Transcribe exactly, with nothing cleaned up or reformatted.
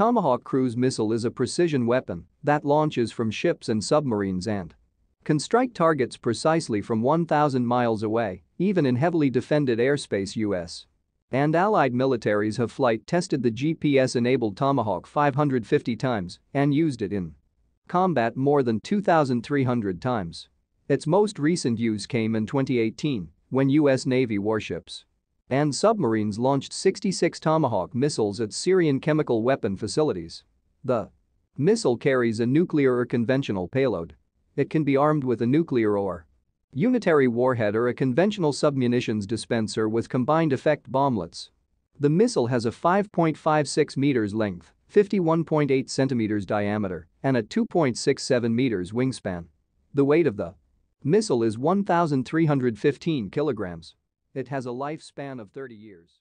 Tomahawk cruise missile is a precision weapon that launches from ships and submarines and can strike targets precisely from one thousand miles away, even in heavily defended airspace. U S and Allied militaries have flight-tested the G P S-enabled Tomahawk five hundred fifty times and used it in combat more than two thousand three hundred times. Its most recent use came in twenty eighteen, when U S Navy warships and submarines launched sixty-six Tomahawk missiles at Syrian chemical weapon facilities. The missile carries a nuclear or conventional payload. It can be armed with a nuclear or unitary warhead or a conventional submunitions dispenser with combined effect bomblets. The missile has a five point five six meters length, fifty-one point eight centimeters diameter, and a two point six seven meters wingspan. The weight of the missile is one thousand three hundred fifteen kilograms. It has a lifespan of thirty years.